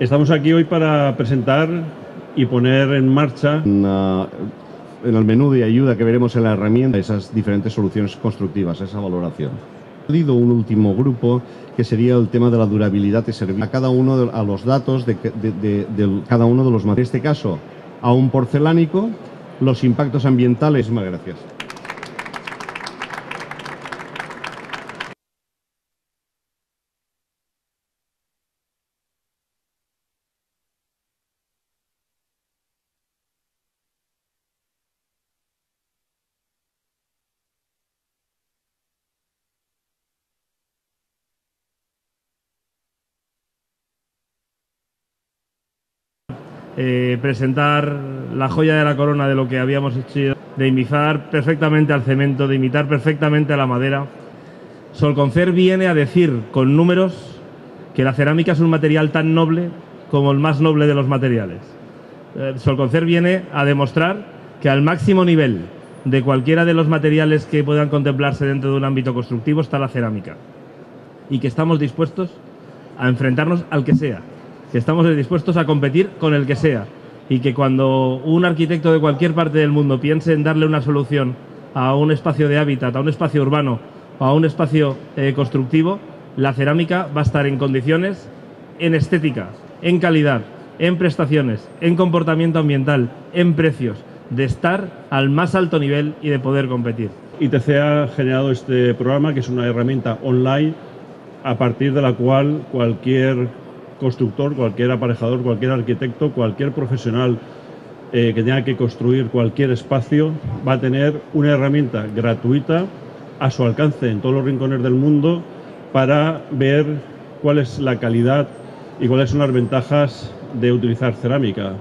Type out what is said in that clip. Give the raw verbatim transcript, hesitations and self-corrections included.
Estamos aquí hoy para presentar y poner en marcha una, en el menú de ayuda que veremos en la herramienta esas diferentes soluciones constructivas, esa valoración. He añadido un último grupo que sería el tema de la durabilidad de servicio a cada uno de a los datos de, de, de, de cada uno de los materiales. En este caso, a un porcelánico, los impactos ambientales. Muchas gracias. Eh, presentar la joya de la corona de lo que habíamos hecho, de imitar perfectamente al cemento, de imitar perfectamente a la madera. Solconcer viene a decir con números que la cerámica es un material tan noble como el más noble de los materiales. Eh, Solconcer viene a demostrar que al máximo nivel de cualquiera de los materiales que puedan contemplarse dentro de un ámbito constructivo está la cerámica y que estamos dispuestos a enfrentarnos al que sea, que estamos dispuestos a competir con el que sea y que cuando un arquitecto de cualquier parte del mundo piense en darle una solución a un espacio de hábitat, a un espacio urbano, a un espacio eh, constructivo, la cerámica va a estar en condiciones, en estética, en calidad, en prestaciones, en comportamiento ambiental, en precios, de estar al más alto nivel y de poder competir. I T C ha generado este programa, que es una herramienta online a partir de la cual cualquier constructor, cualquier aparejador, cualquier arquitecto, cualquier profesional eh, que tenga que construir cualquier espacio va a tener una herramienta gratuita a su alcance en todos los rincones del mundo para ver cuál es la calidad y cuáles son las ventajas de utilizar cerámica.